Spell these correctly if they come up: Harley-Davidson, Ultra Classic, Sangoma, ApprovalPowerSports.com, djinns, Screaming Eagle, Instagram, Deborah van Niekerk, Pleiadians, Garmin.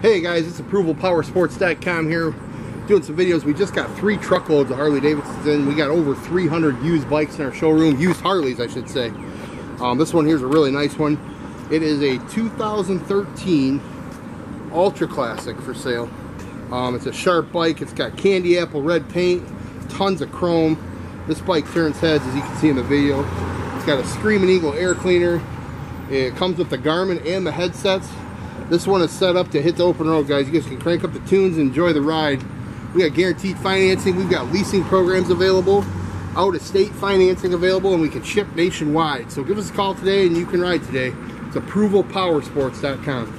Hey guys, it's ApprovalPowerSports.com here doing some videos. We just got 3 truckloads of Harley-Davidsons in. We got over 300 used bikes in our showroom, used Harleys I should say. This one here is a really nice one. It is a 2013 Ultra Classic for sale. It's a sharp bike. It's got candy apple red paint, tons of chrome. This bike turns heads as you can see in the video. It's got a Screaming Eagle air cleaner. It comes with the Garmin and the headsets. This one is set up to hit the open road, guys. You guys can crank up the tunes and enjoy the ride. We got guaranteed financing. We've got leasing programs available, out-of-state financing available, and we can ship nationwide. So give us a call today and you can ride today. It's ApprovalPowerSports.com.